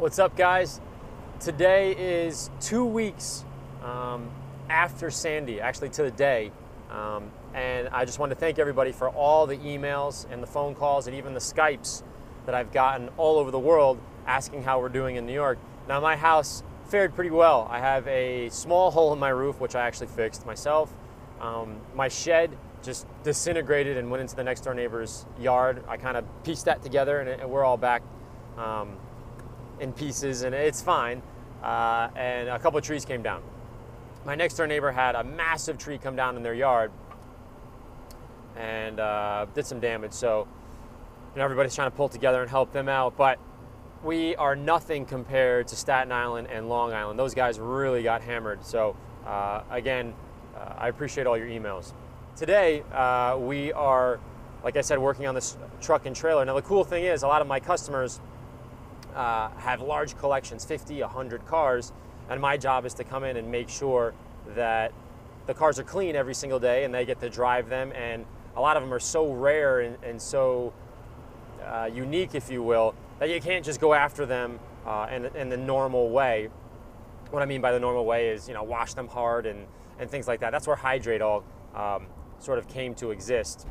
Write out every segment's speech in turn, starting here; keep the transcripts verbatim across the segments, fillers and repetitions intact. What's up, guys? Today is two weeks um, after Sandy, actually to the day, um, and I just want to thank everybody for all the emails and the phone calls and even the Skypes that I've gotten all over the world asking how we're doing in New York. Now, my house fared pretty well. I have a small hole in my roof, which I actually fixed myself. Um, my shed just disintegrated and went into the next door neighbor's yard. I kind of pieced that together, and, it, and we're all back Um, in pieces, and it's fine, uh, and a couple of trees came down. My next door neighbor had a massive tree come down in their yard and uh, did some damage, so you know, everybody's trying to pull together and help them out, but we are nothing compared to Staten Island and Long Island. Those guys really got hammered, so uh, again, uh, I appreciate all your emails. Today, uh, we are, like I said, working on this truck and trailer. Now, the cool thing is a lot of my customers Uh, have large collections, fifty, a hundred cars, and my job is to come in and make sure that the cars are clean every single day and they get to drive them, and a lot of them are so rare and, and so uh, unique, if you will, that you can't just go after them uh, in, in the normal way. What I mean by the normal way is, you know, wash them hard and, and things like that. That's where Hydrate All um, sort of came to exist.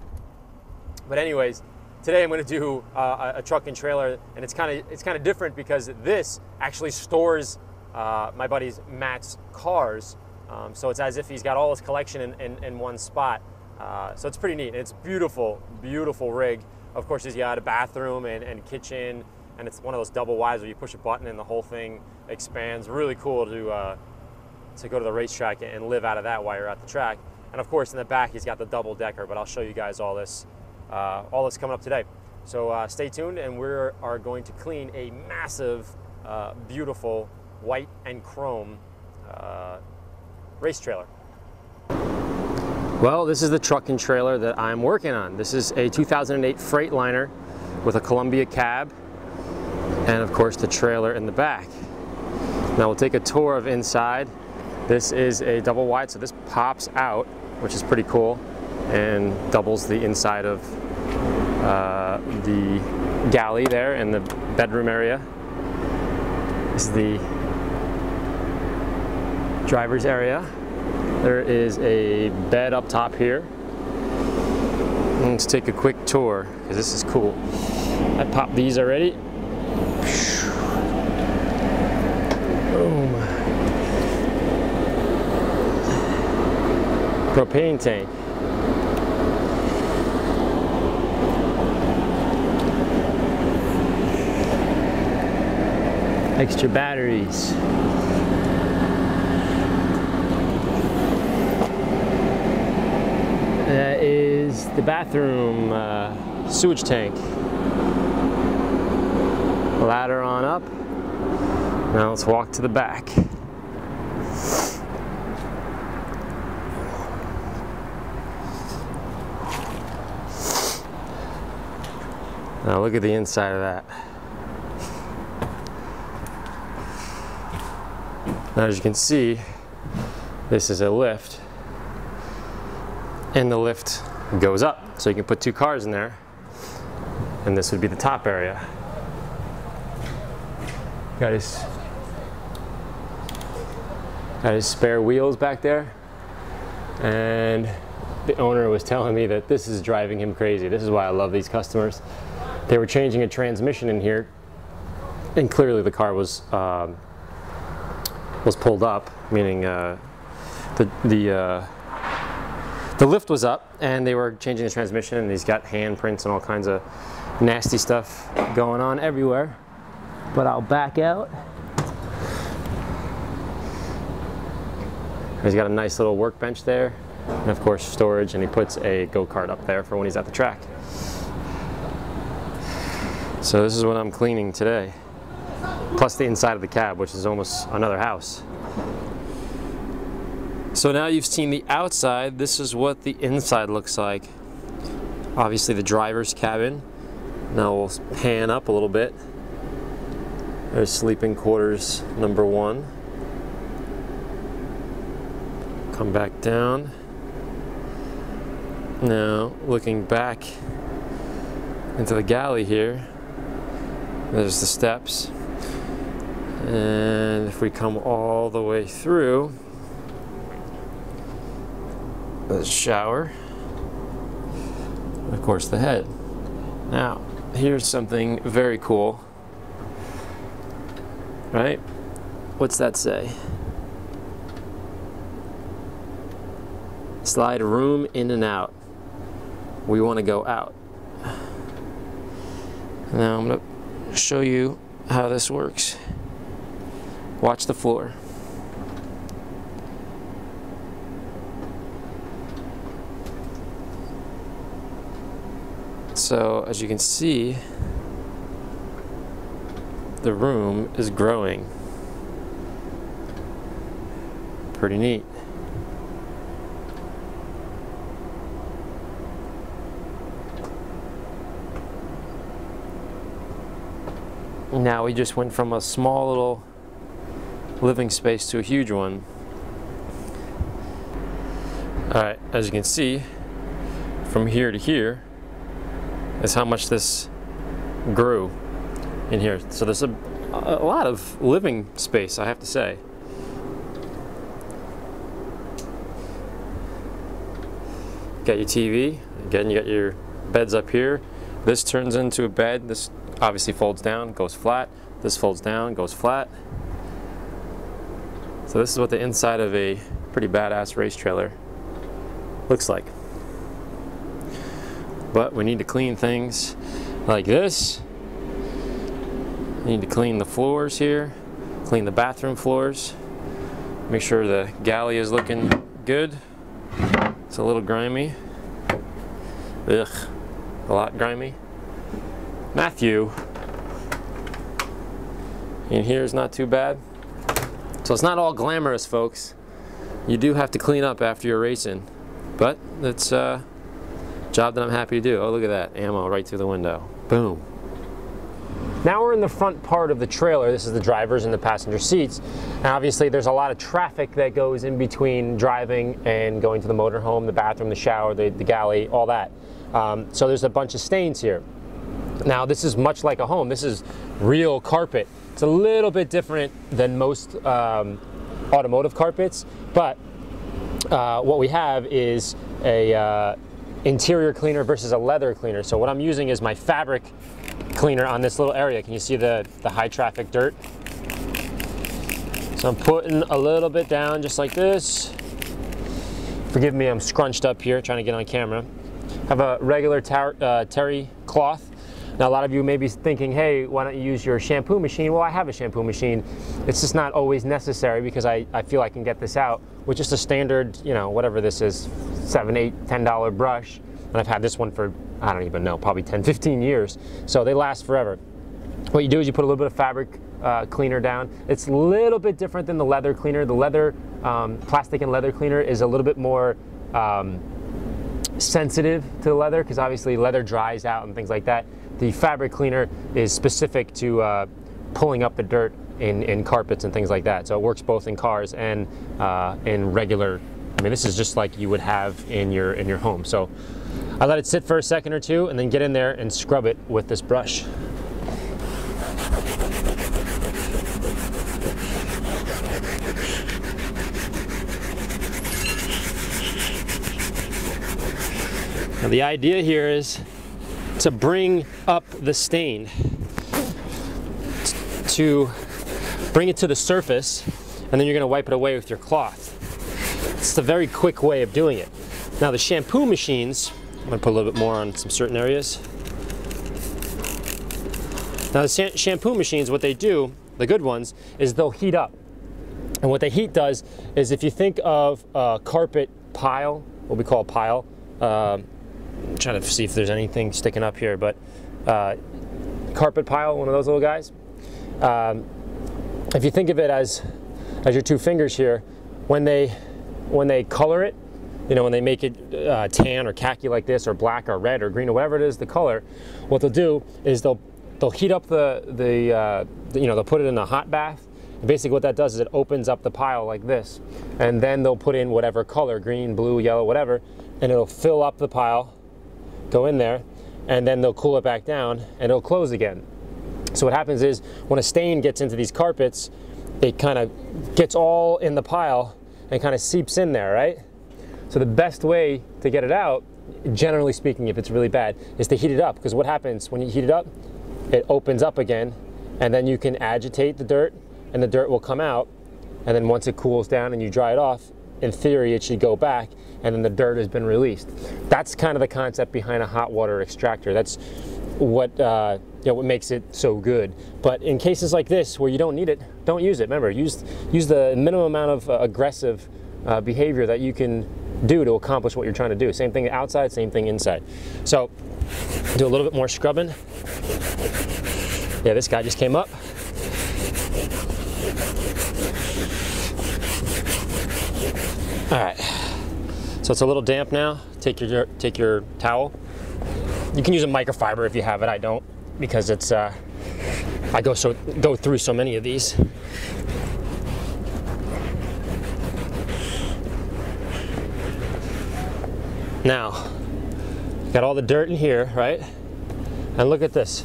But anyways, today I'm going to do uh, a truck and trailer, and it's kind of it's kind of different because this actually stores uh, my buddy Matt's cars, um, so it's as if he's got all his collection in, in, in one spot. Uh, so it's pretty neat. It's beautiful, beautiful rig. Of course, he's got a bathroom and, and kitchen, and it's one of those double wides where you push a button and the whole thing expands. Really cool to uh, to go to the racetrack and live out of that while you're at the track. And of course, in the back, he's got the double decker. But I'll show you guys all this. Uh, all that's coming up today. So uh, stay tuned, and we are going to clean a massive, uh, beautiful white and chrome uh, race trailer. Well, this is the truck and trailer that I'm working on. This is a two thousand eight Freightliner with a Columbia cab, and of course the trailer in the back. Now we'll take a tour of inside. This is a double wide, so this pops out, which is pretty cool, and doubles the inside of uh, the galley there and the bedroom area. This is the driver's area. There is a bed up top here. Let's take a quick tour, because this is cool. I popped these already. Boom. Propane tank. Extra batteries. That is the bathroom uh, sewage tank. Ladder on up. Now let's walk to the back. Now look at the inside of that. Now, as you can see, this is a lift, and the lift goes up, so you can put two cars in there, and this would be the top area. Got his, got his spare wheels back there, and the owner was telling me that this is driving him crazy. This is why I love these customers. They were changing a transmission in here, and clearly the car was um, was pulled up, meaning uh, the the uh, the lift was up, and they were changing the transmission, and he's got handprints and all kinds of nasty stuff going on everywhere. But I'll back out. He's got a nice little workbench there, and of course storage, and he puts a go-kart up there for when he's at the track. So this is what I'm cleaning today. Plus the inside of the cab, which is almost another house. So now you've seen the outside, this is what the inside looks like. Obviously the driver's cabin. Now we'll pan up a little bit. There's sleeping quarters number one. Come back down. Now looking back into the galley here, there's the steps. And if we come all the way through the shower, of course, the head. Now, here's something very cool, right? What's that say? Slide room in and out. We want to go out. Now I'm going to show you how this works. Watch the floor. So as you can see, the room is growing. Pretty neat. Now we just went from a small little living space to a huge one. All right, as you can see, from here to here is how much this grew in here. So there's a, a lot of living space, I have to say. Got your T V, again, you got your beds up here. This turns into a bed. This obviously folds down, goes flat. This folds down, goes flat. So this is what the inside of a pretty badass race trailer looks like. But we need to clean things like this. We need to clean the floors here, clean the bathroom floors, make sure the galley is looking good. It's a little grimy. Ugh, a lot grimy. Matthew in here is not too bad. So it's not all glamorous, folks. You do have to clean up after you're racing, but it's a job that I'm happy to do. Oh, look at that ammo right through the window. Boom. Now we're in the front part of the trailer. This is the driver's and the passenger seats. Now obviously there's a lot of traffic that goes in between driving and going to the motorhome, the bathroom, the shower, the, the galley, all that. Um, so there's a bunch of stains here. Now this is much like a home. This is real carpet. It's a little bit different than most um, automotive carpets, but uh, what we have is a uh, interior cleaner versus a leather cleaner. So what I'm using is my fabric cleaner on this little area. Can you see the, the high traffic dirt? So I'm putting a little bit down just like this. Forgive me, I'm scrunched up here trying to get on camera. I have a regular tar uh, terry cloth. Now a lot of you may be thinking, hey, why don't you use your shampoo machine? Well, I have a shampoo machine. It's just not always necessary because I, I feel I can get this out with just a standard, you know, whatever this is, seven, eight, ten dollar brush. And I've had this one for, I don't even know, probably ten, fifteen years. So they last forever. What you do is you put a little bit of fabric uh, cleaner down. It's a little bit different than the leather cleaner. The leather, um, plastic and leather cleaner is a little bit more, um, sensitive to the leather, because obviously leather dries out and things like that. The fabric cleaner is specific to uh, pulling up the dirt in, in carpets and things like that. So it works both in cars and uh, in regular, I mean, this is just like you would have in your, in your home. So I let it sit for a second or two and then get in there and scrub it with this brush. Now the idea here is to bring up the stain, to bring it to the surface, and then you're gonna wipe it away with your cloth. It's a very quick way of doing it. Now the shampoo machines, I'm gonna put a little bit more on some certain areas. Now the shampoo machines, what they do, the good ones, is they'll heat up. And what the heat does is, if you think of a carpet pile, what we call a pile, uh, I'm trying to see if there's anything sticking up here, but uh, carpet pile, one of those little guys. Um, if you think of it as as your two fingers here, when they when they color it, you know, when they make it uh, tan or khaki like this, or black or red or green or whatever it is, the color, what they'll do is they'll they'll heat up the the, uh, the you know, they'll put it in a hot bath. Basically what that does is it opens up the pile like this, and then they'll put in whatever color, green, blue, yellow, whatever, and it'll fill up the pile, go in there, and then they'll cool it back down and it'll close again. So what happens is when a stain gets into these carpets, it kind of gets all in the pile and kind of seeps in there, right? So the best way to get it out, generally speaking, if it's really bad, is to heat it up, because what happens when you heat it up, it opens up again, and then you can agitate the dirt and the dirt will come out, and then once it cools down and you dry it off, in theory it should go back and then the dirt has been released. That's kind of the concept behind a hot water extractor. That's what uh, you know, what makes it so good. But in cases like this where you don't need it, don't use it. Remember, use, use the minimum amount of uh, aggressive uh, behavior that you can do to accomplish what you're trying to do. Same thing outside, same thing inside. So do a little bit more scrubbing. Yeah, this guy just came up. All right, so it's a little damp now. Take your take your towel. You can use a microfiber if you have it. I don't, because it's uh, I go so go through so many of these. Now, got all the dirt in here, right? And look at this.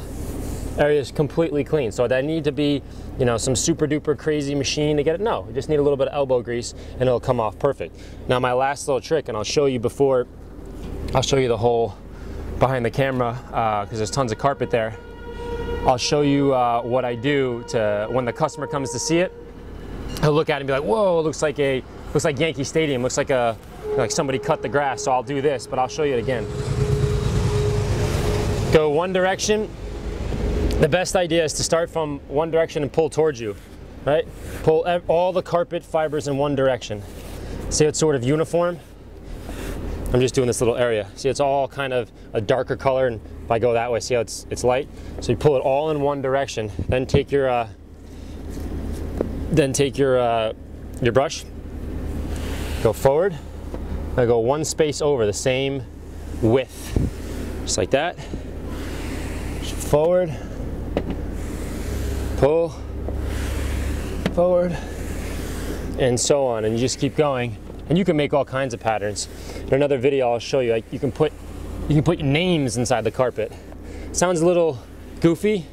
Area is completely clean. So do I need to be, you know, some super duper crazy machine to get it? No, you just need a little bit of elbow grease and it'll come off perfect. Now my last little trick, and I'll show you before, I'll show you the whole behind the camera, because uh, there's tons of carpet there. I'll show you uh, what I do to, when the customer comes to see it, he'll look at it and be like, whoa, it looks like a, looks like Yankee Stadium, looks like a, like somebody cut the grass. So I'll do this, but I'll show you it again. Go one direction. The best idea is to start from one direction and pull towards you, right? Pull all the carpet fibers in one direction. See, it's sort of uniform. I'm just doing this little area. See, it's all kind of a darker color, and if I go that way, see how it's, it's light? So you pull it all in one direction, then take your, uh, then take your, uh, your brush, go forward, and go one space over, the same width, just like that, forward, pull, forward, and so on, and you just keep going. And you can make all kinds of patterns. In another video I'll show you, like, you can put you can put names inside the carpet. Sounds a little goofy.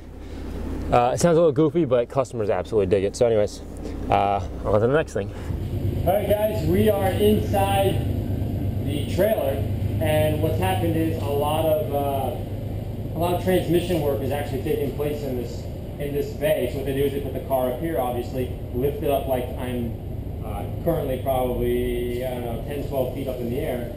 Uh, it sounds a little goofy, but customers absolutely dig it. So anyways, uh, on to the next thing. All right guys, we are inside the trailer, and what's happened is a lot of uh, a lot of transmission work is actually taking place in this in this bay. So what they do is they put the car up here, obviously, lift it up like I'm uh, currently probably, I don't know, ten, twelve feet up in the air,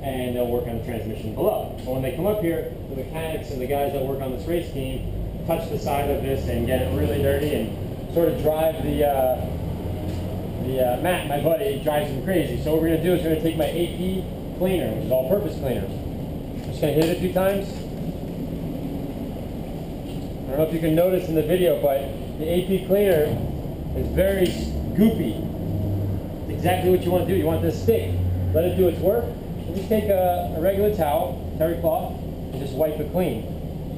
and they'll work on the transmission below. But when they come up here, the mechanics and the guys that work on this race team touch the side of this and get it really dirty and sort of drive the, uh, the uh, Matt, my buddy, drives him crazy. So what we're gonna do is we're gonna take my A P Cleaner, which is all-purpose cleaner. I'm just gonna hit it a few times. I don't know if you can notice in the video, but the A P Cleaner is very goopy. It's exactly what you want to do. You want this stick. Let it do its work. You just take a, a regular towel, terry cloth, and just wipe it clean.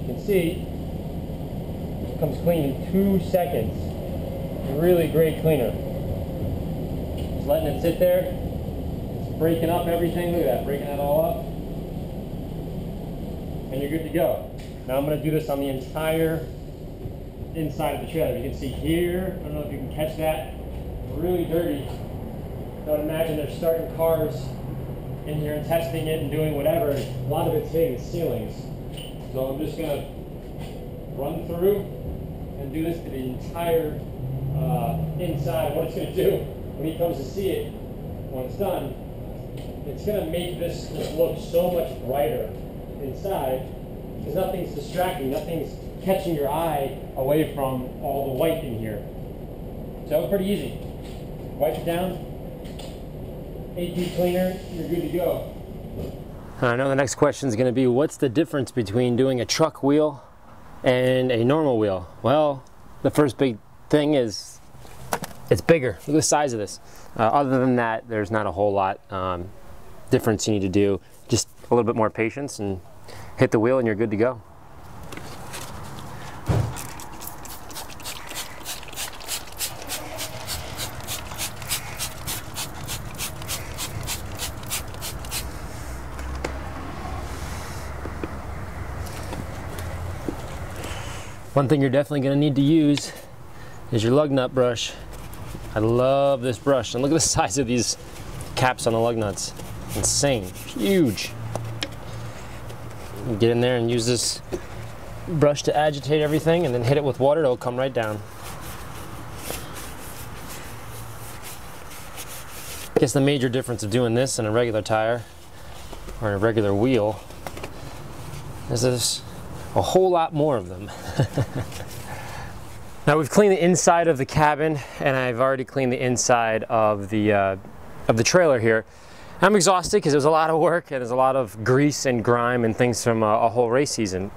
You can see it comes clean in two seconds. Really great cleaner. Just letting it sit there. It's breaking up everything. Look at that, breaking that all up. And you're good to go. Now I'm going to do this on the entire inside of the trailer. You can see here, I don't know if you can catch that, really dirty. I would imagine they're starting cars in here and testing it and doing whatever. A lot of it's hitting the ceilings. So I'm just going to run through and do this to the entire uh, inside. What it's going to do when he comes to see it, when it's done, it's going to make this just look so much brighter inside. Because nothing's distracting, nothing's catching your eye away from all the white in here. So pretty easy. Wipe it down, A P Cleaner, you're good to go. I know the next question is going to be, what's the difference between doing a truck wheel and a normal wheel? Well, the first big thing is it's bigger. Look at the size of this. Uh, other than that, there's not a whole lot um, difference you need to do. Just a little bit more patience and hit the wheel and you're good to go. One thing you're definitely going to need to use is your lug nut brush. I love this brush, and look at the size of these caps on the lug nuts. Insane, huge. Get in there and use this brush to agitate everything, and then hit it with water, it'll come right down. I guess the major difference of doing this in a regular tire or a regular wheel is there's a whole lot more of them. Now we've cleaned the inside of the cabin, and I've already cleaned the inside of the uh, of the trailer here. I'm exhausted because it was a lot of work, and there's a lot of grease and grime and things from a, a whole race season.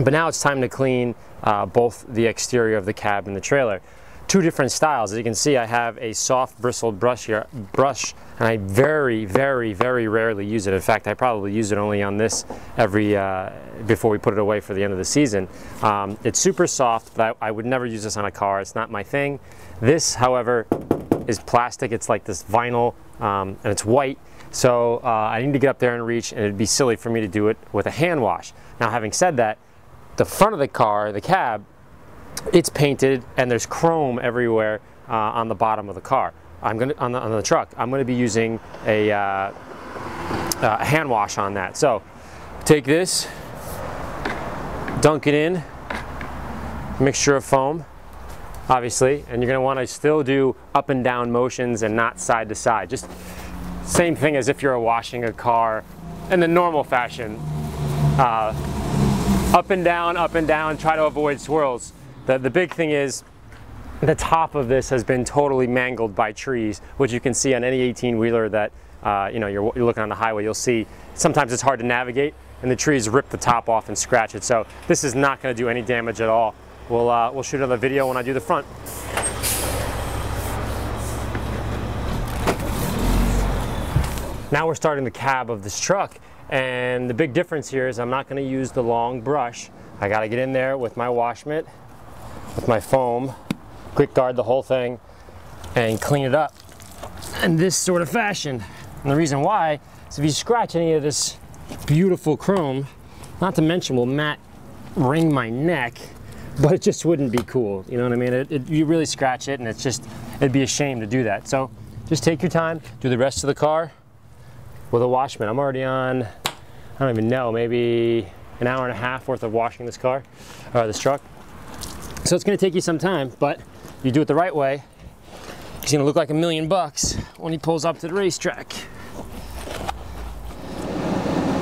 But now it's time to clean uh, both the exterior of the cab and the trailer. Two different styles. As you can see, I have a soft bristled brush here, brush, and I very, very, very rarely use it. In fact, I probably use it only on this every uh, before we put it away for the end of the season. Um, it's super soft, but I, I would never use this on a car. It's not my thing. This, however, is plastic. It's like this vinyl, um, and it's white. So uh, I need to get up there and reach, and it'd be silly for me to do it with a hand wash. Now, having said that, the front of the car, the cab, it's painted, and there's chrome everywhere uh, on the bottom of the car. I'm gonna on the, on the truck. I'm gonna be using a, uh, a hand wash on that. So take this. Dunk it in, mixture of foam, obviously, and you're going to want to still do up and down motions and not side to side. Just same thing as if you're washing a car in the normal fashion. Uh, up and down, up and down, try to avoid swirls. The, the big thing is the top of this has been totally mangled by trees, which you can see on any eighteen wheeler that uh, you know, you're, you're looking on the highway, you'll see sometimes it's hard to navigate, and the trees rip the top off and scratch it. So this is not going to do any damage at all. We'll, uh, we'll shoot another video when I do the front. Now we're starting the cab of this truck, and the big difference here is I'm not going to use the long brush. I got to get in there with my wash mitt, with my foam, quick guard the whole thing, and clean it up in this sort of fashion. And the reason why is if you scratch any of this beautiful chrome, not to mention will matte wring my neck, but it just wouldn't be cool, you know what I mean? It, it, you really scratch it, and it's just, it'd be a shame to do that. So just take your time, do the rest of the car with a wash mitt. I'm already on, I don't even know, maybe an hour and a half worth of washing this car, or this truck. So it's gonna take you some time, but you do it the right way, he's gonna look like a million bucks when he pulls up to the racetrack.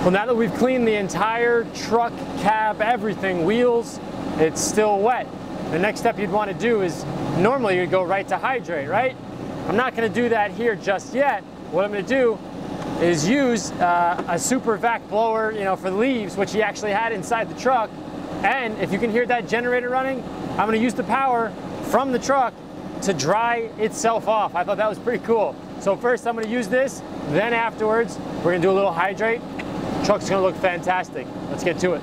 Well, now that we've cleaned the entire truck, cab, everything, wheels, it's still wet. The next step you'd want to do is, normally you'd go right to hydrate, right? I'm not going to do that here just yet. What I'm going to do is use uh, a super vac blower, you know, for leaves, which he actually had inside the truck. And if you can hear that generator running, I'm going to use the power from the truck to dry itself off. I thought that was pretty cool. So first I'm going to use this, then afterwards we're going to do a little hydrate. Truck's gonna look fantastic. Let's get to it.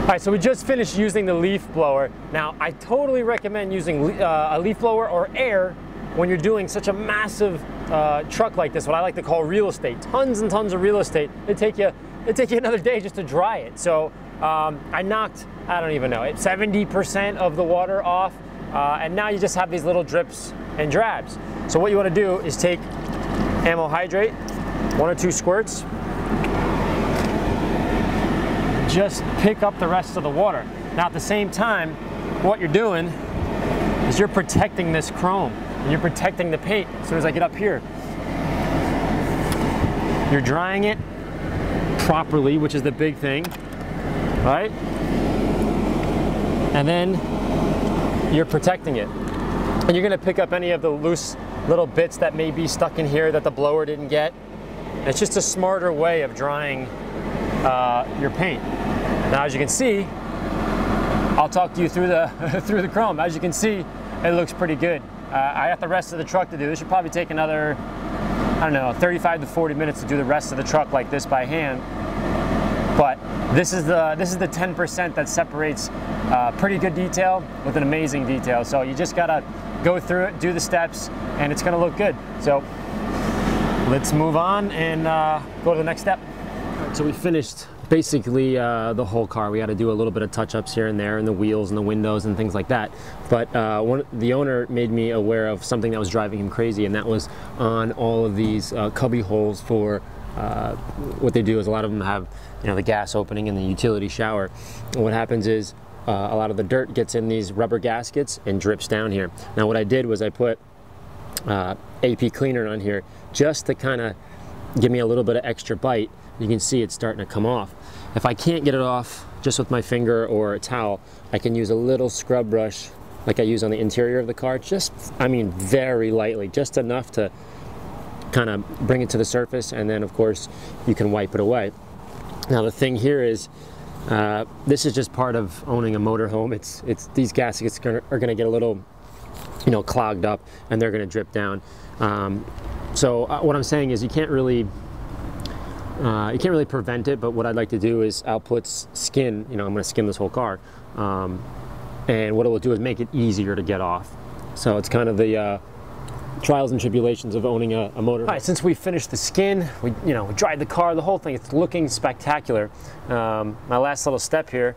All right, so we just finished using the leaf blower. Now, I totally recommend using uh, a leaf blower or air when you're doing such a massive uh, truck like this, what I like to call real estate, tons and tons of real estate. It'd take you, it'd take you another day just to dry it. So um, I knocked, I don't even know, it seventy percent of the water off, uh, and now you just have these little drips and drabs. So what you want to do is take Ammo Hydrate, one or two squirts, just pick up the rest of the water. Now at the same time, what you're doing is you're protecting this chrome. And you're protecting the paint. As soon as I get up here, you're drying it properly, which is the big thing, right? And then you're protecting it. And you're gonna pick up any of the loose little bits that may be stuck in here that the blower didn't get. It's just a smarter way of drying uh, your paint. Now, as you can see, I'll talk to you through the, through the chrome. As you can see, it looks pretty good. Uh, I got the rest of the truck to do. This should probably take another, I don't know, thirty-five to forty minutes to do the rest of the truck like this by hand. But this is the this is the ten percent that separates uh, pretty good detail with an amazing detail. So you just gotta go through it, do the steps, and it's gonna look good. So let's move on and uh, go to the next step. So we finished basically uh, the whole car. We had to do a little bit of touch-ups here and there, and the wheels and the windows and things like that. But uh, one, the owner made me aware of something that was driving him crazy, and that was on all of these uh, cubby holes for uh, what they do is a lot of them have, you know, the gas opening and the utility shower. And what happens is uh, a lot of the dirt gets in these rubber gaskets and drips down here. Now what I did was I put uh, A P Cleaner on here just to kind of give me a little bit of extra bite. You can see it's starting to come off. If I can't get it off just with my finger or a towel, I can use a little scrub brush like I use on the interior of the car, just, I mean, very lightly, just enough to kind of bring it to the surface, and then of course you can wipe it away. Now the thing here is, uh, this is just part of owning a motorhome. It's, it's, these gaskets are gonna get a little, you know, clogged up, and they're gonna drip down. Um, so uh, what I'm saying is you can't really Uh, you can't really prevent it, but what I'd like to do is I'll put skin, you know, I'm going to skin this whole car, um, and what it will do is make it easier to get off. So it's kind of the uh, trials and tribulations of owning a, a motor. All right, since we finished the skin, we, you know, we dried the car, the whole thing, it's looking spectacular. Um, my last little step here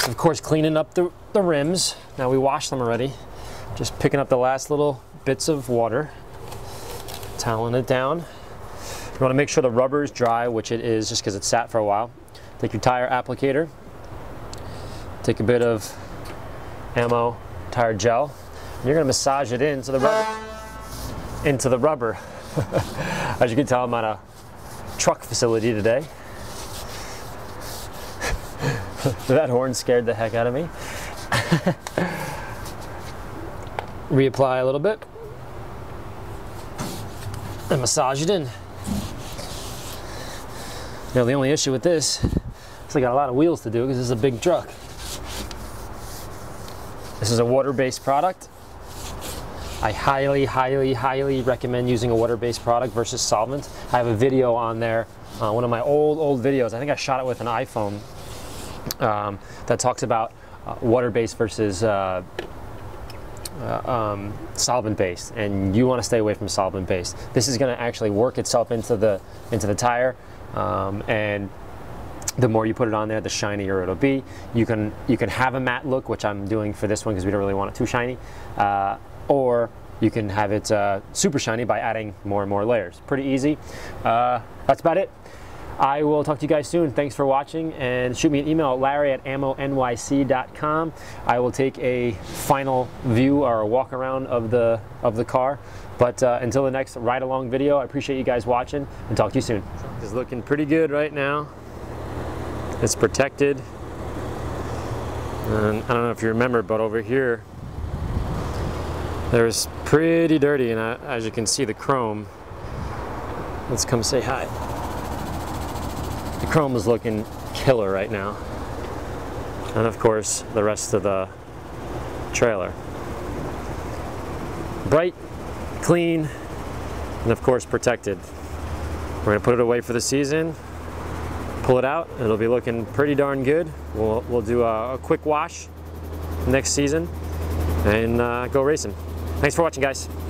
is, of course, cleaning up the, the rims. Now we washed them already, just picking up the last little bits of water, toweling it down. You want to make sure the rubber is dry, which it is just because it sat for a while. Take your tire applicator, take a bit of Ammo tire gel, and you're going to massage it into the rubber. Into the rubber. As you can tell, I'm at a truck facility today. That horn scared the heck out of me. Reapply a little bit and massage it in. Now the only issue with this is I got a lot of wheels to do because this is a big truck. This is a water-based product. I highly, highly, highly recommend using a water-based product versus solvent. I have a video on there, uh, one of my old, old videos. I think I shot it with an iPhone um, that talks about uh, water-based versus uh, Uh, um, solvent-based, and you want to stay away from solvent-based. This is going to actually work itself into the into the tire, um, and the more you put it on there, the shinier it'll be. You can you can have a matte look, which I'm doing for this one because we don't really want it too shiny, uh, or you can have it uh, super shiny by adding more and more layers. Pretty easy. Uh, that's about it. I will talk to you guys soon. Thanks for watching, and shoot me an email at larry at ammo n y c dot com. I will take a final view or a walk around of the of the car. But uh, until the next ride along video, I appreciate you guys watching, and talk to you soon. It's looking pretty good right now. It's protected. And I don't know if you remember, but over here there was pretty dirty, and I, as you can see, the chrome. Let's come say hi. The chrome is looking killer right now, and of course the rest of the trailer. Bright, clean, and of course protected. We're going to put it away for the season, pull it out, it'll be looking pretty darn good. We'll, we'll do a, a quick wash next season and uh, go racing. Thanks for watching, guys.